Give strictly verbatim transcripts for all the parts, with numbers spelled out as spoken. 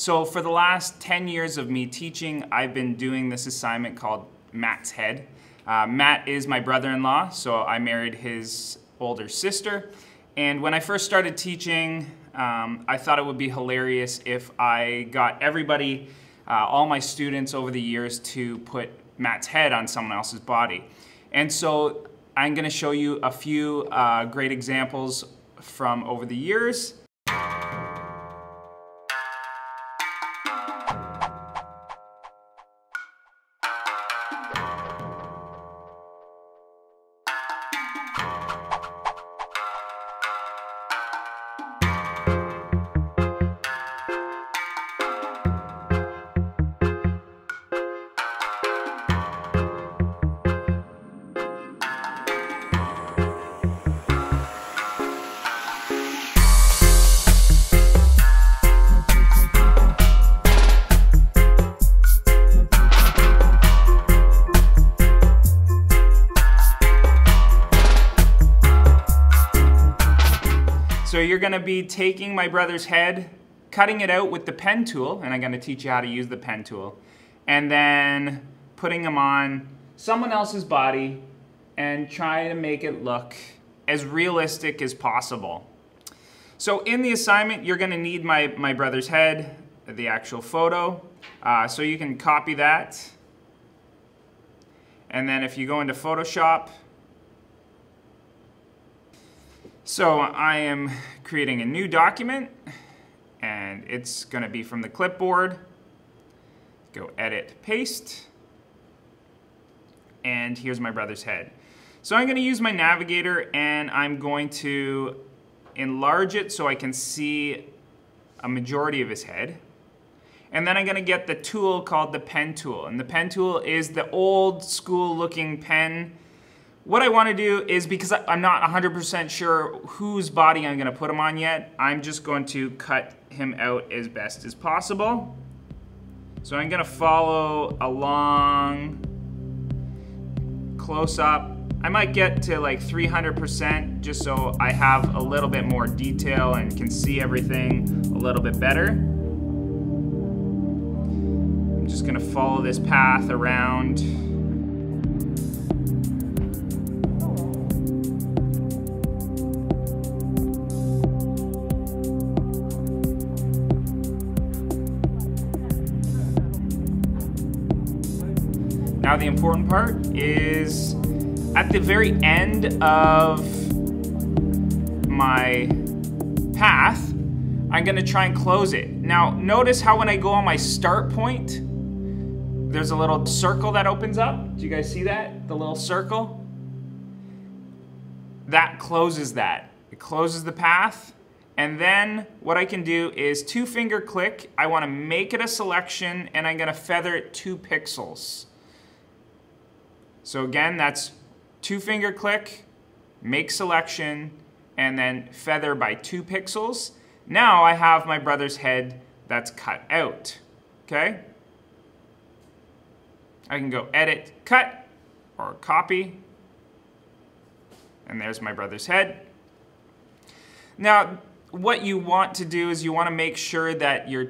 So for the last ten years of me teaching, I've been doing this assignment called Matt's Head. Uh, Matt is my brother-in-law, so I married his older sister. And when I first started teaching, um, I thought it would be hilarious if I got everybody, uh, all my students over the years, to put Matt's head on someone else's body. And so I'm going to show you a few uh, great examples from over the years. So you're going to be taking my brother's head, cutting it out with the pen tool, and I'm going to teach you how to use the pen tool, and then putting them on someone else's body and try to make it look as realistic as possible. So in the assignment, you're going to need my, my brother's head, the actual photo, uh, so you can copy that. And then if you go into Photoshop, so I am creating a new document, and it's going to be from the clipboard. Go edit, paste, and here's my brother's head. So I'm going to use my navigator, and I'm going to enlarge it so I can see a majority of his head. And then I'm going to get the tool called the pen tool, and the pen tool is the old school looking pen. What I want to do is, because I'm not one hundred percent sure whose body I'm going to put him on yet, I'm just going to cut him out as best as possible. So I'm going to follow along, close up. I might get to like three hundred percent just so I have a little bit more detail and can see everything a little bit better. I'm just going to follow this path around. Now the important part is at the very end of my path, I'm going to try and close it. Now notice how when I go on my start point, there's a little circle that opens up. Do you guys see that? The little circle? That closes that. It closes the path. And then what I can do is two finger click. I want to make it a selection, and I'm going to feather it two pixels. So again, that's two finger click, make selection, and then feather by two pixels. Now I have my brother's head that's cut out, okay? I can go edit, cut, or copy, and there's my brother's head. Now, what you want to do is you want to make sure that you're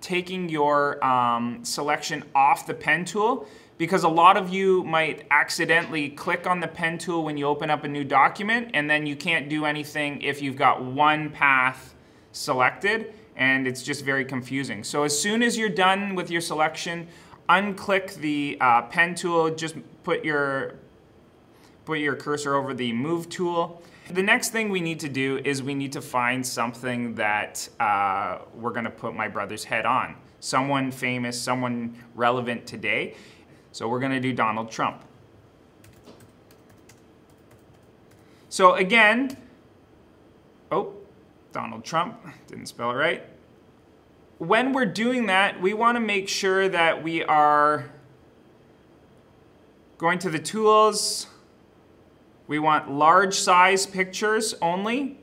taking your um, selection off the pen tool, because a lot of you might accidentally click on the pen tool when you open up a new document, and then you can't do anything if you've got one path selected, and it's just very confusing. So as soon as you're done with your selection, unclick the uh, pen tool, just put your, put your cursor over the move tool. The next thing we need to do is we need to find something that uh, we're gonna put my brother's head on. Someone famous, someone relevant today. So we're going to do Donald Trump. So again, oh, Donald Trump, didn't spell it right. When we're doing that, we want to make sure that we are going to the tools. We want large size pictures only.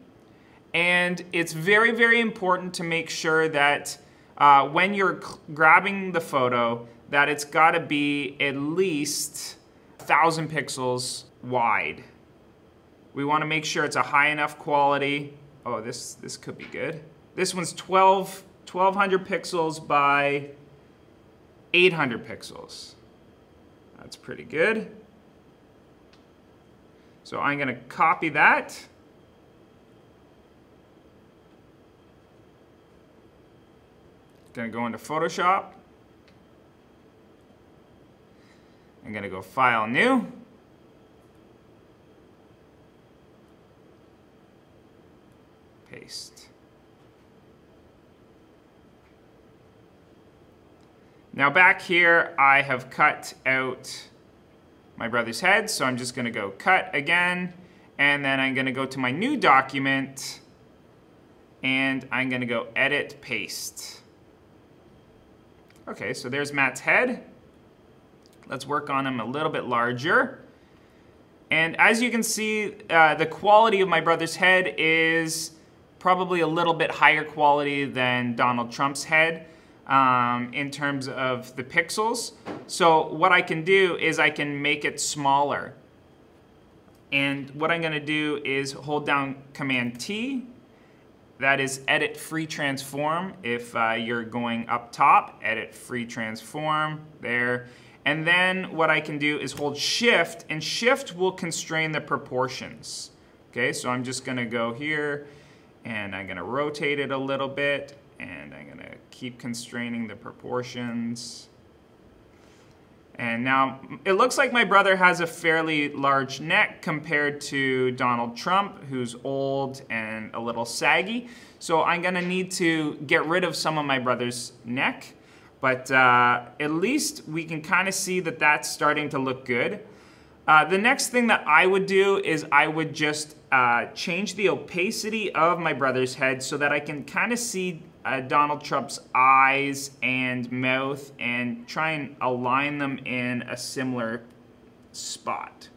And it's very, very important to make sure that uh, when you're grabbing the photo, that it's got to be at least one thousand pixels wide. We want to make sure it's a high enough quality. Oh, this, this could be good. This one's twelve twelve hundred pixels by eight hundred pixels. That's pretty good. So I'm going to copy that. Going to go into Photoshop. I'm going to go File, New. Paste. Now back here, I have cut out my brother's head, so I'm just going to go Cut again, and then I'm going to go to my new document, and I'm going to go Edit, Paste. Okay, so there's Matt's head. Let's work on him a little bit larger. And as you can see, uh, the quality of my brother's head is probably a little bit higher quality than Donald Trump's head um, in terms of the pixels. So what I can do is I can make it smaller. And what I'm gonna do is hold down Command-T. That is Edit, Free Transform. If uh, you're going up top, Edit, Free Transform, there. And then what I can do is hold Shift, and Shift will constrain the proportions. Okay, so I'm just gonna go here, and I'm gonna rotate it a little bit, and I'm gonna keep constraining the proportions. And now, it looks like my brother has a fairly large neck compared to Donald Trump, who's old and a little saggy. So I'm gonna need to get rid of some of my brother's neck. But uh, at least we can kind of see that that's starting to look good. Uh, the next thing that I would do is I would just uh, change the opacity of my brother's head so that I can kind of see Uh, Donald Trump's eyes and mouth and try and align them in a similar spot.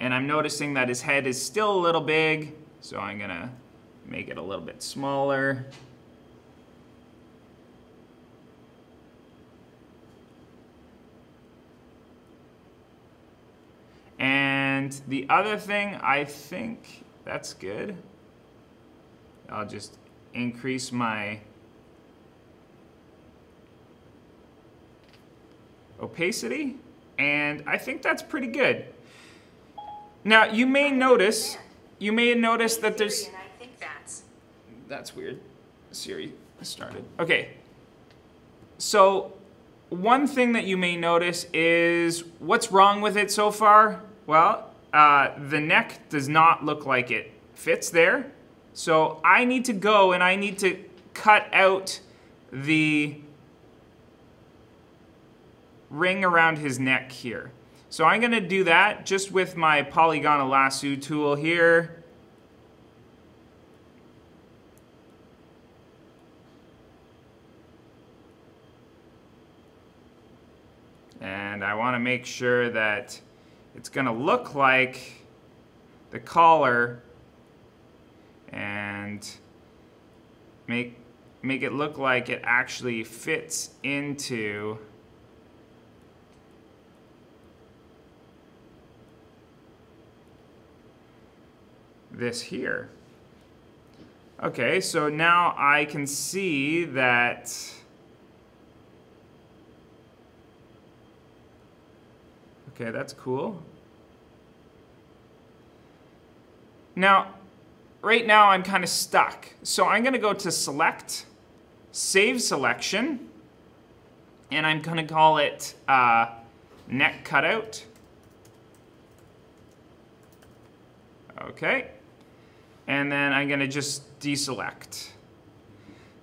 And I'm noticing that his head is still a little big, so I'm gonna make it a little bit smaller. And the other thing, I think that's good. I'll just increase my opacity, and I think that's pretty good. Now you may notice, you may notice that there's, that's weird, Siri started. Okay, so one thing that you may notice is, what's wrong with it so far? Well, uh, the neck does not look like it fits there. So I need to go and I need to cut out the ring around his neck here. So I'm going to do that just with my polygonal lasso tool here. And I want to make sure that it's going to look like the collar and make make it look like it actually fits into this here. Okay, so now I can see that okay, that's cool. Now right now I'm kind of stuck. So I'm gonna go to Select, Save Selection, and I'm gonna call it uh, Neck Cutout. Okay, and then I'm gonna just deselect.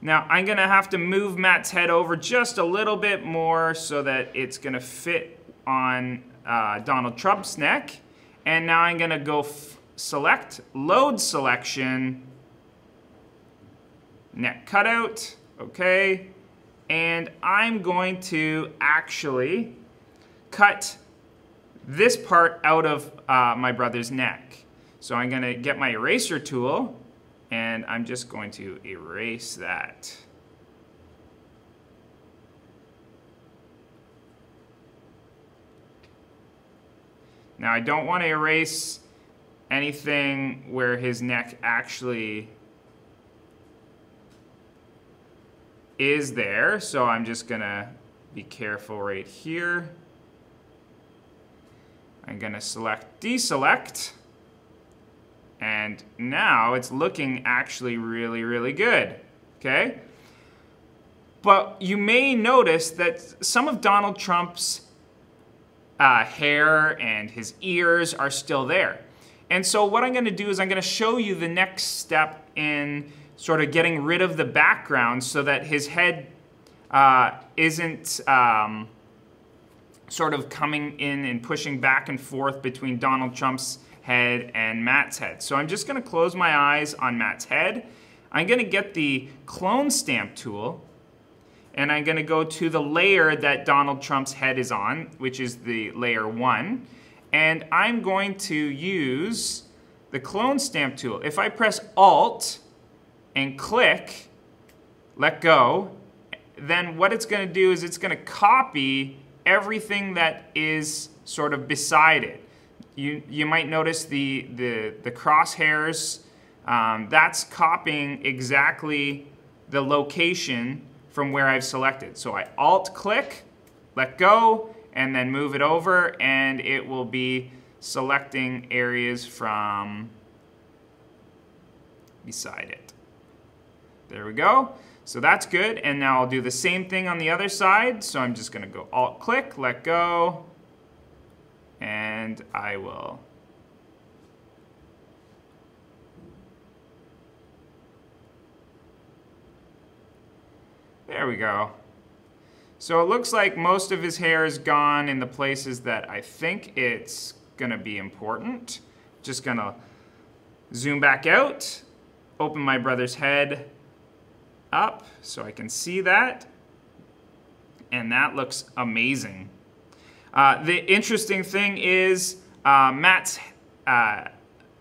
Now I'm gonna have to move Matt's head over just a little bit more so that it's gonna fit on uh, Donald Trump's neck. And now I'm gonna go Select, Load Selection, Neck Cutout, okay, and I'm going to actually cut this part out of uh, my brother's neck. So I'm going to get my eraser tool, and I'm just going to erase that. Now I don't want to erase anything where his neck actually is there, so I'm just gonna be careful right here. I'm gonna select, deselect, and now it's looking actually really, really good, okay? But you may notice that some of Donald Trump's uh, hair and his ears are still there. And so what I'm gonna do is I'm gonna show you the next step in sort of getting rid of the background so that his head uh, isn't um, sort of coming in and pushing back and forth between Donald Trump's head and Matt's head. So I'm just gonna close my eyes on Matt's head. I'm gonna get the Clone Stamp tool, and I'm gonna go to the layer that Donald Trump's head is on, which is the layer one. And I'm going to use the Clone Stamp tool. If I press Alt and click, let go, then what it's gonna do is it's gonna copy everything that is sort of beside it. You, you might notice the, the, the crosshairs, um, that's copying exactly the location from where I've selected. So I Alt click, let go, and then move it over, and it will be selecting areas from beside it. There we go. So that's good, and now I'll do the same thing on the other side. So I'm just gonna go Alt-click, let go, and I will there we go. So it looks like most of his hair is gone in the places that I think it's gonna be important. Just gonna zoom back out, open my brother's head up so I can see that. And that looks amazing. Uh, the interesting thing is uh, Matt's uh,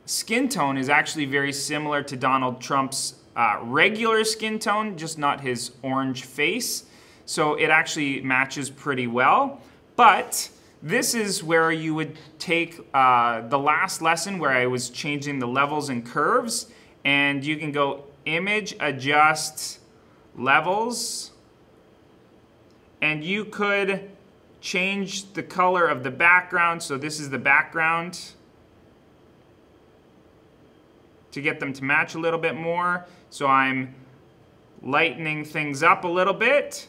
skin tone is actually very similar to Donald Trump's uh, regular skin tone, just not his orange face. So it actually matches pretty well, but this is where you would take uh, the last lesson where I was changing the levels and curves, and you can go Image, Adjust, Levels, and you could change the color of the background. So this is the background to get them to match a little bit more. So I'm lightening things up a little bit.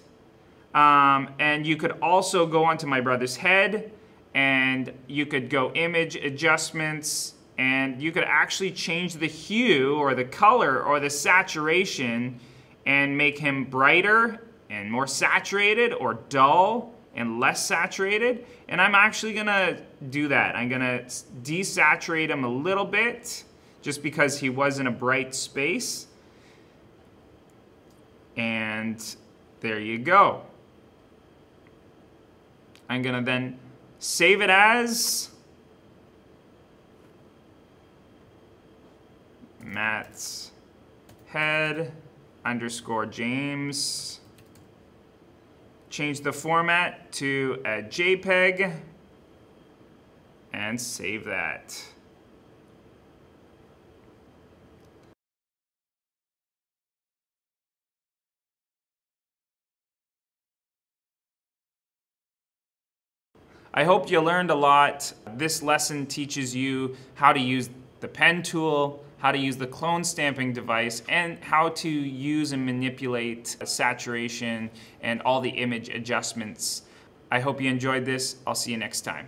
Um, and you could also go onto my brother's head, and you could go Image, Adjustments, and you could actually change the hue or the color or the saturation and make him brighter and more saturated, or dull and less saturated. And I'm actually gonna do that. I'm gonna desaturate him a little bit just because he was in a bright space. And there you go. I'm gonna then save it as Matt's head underscore James. Change the format to a JPEG and save that. I hope you learned a lot. This lesson teaches you how to use the pen tool, how to use the clone stamping device, and how to use and manipulate saturation and all the image adjustments. I hope you enjoyed this. I'll see you next time.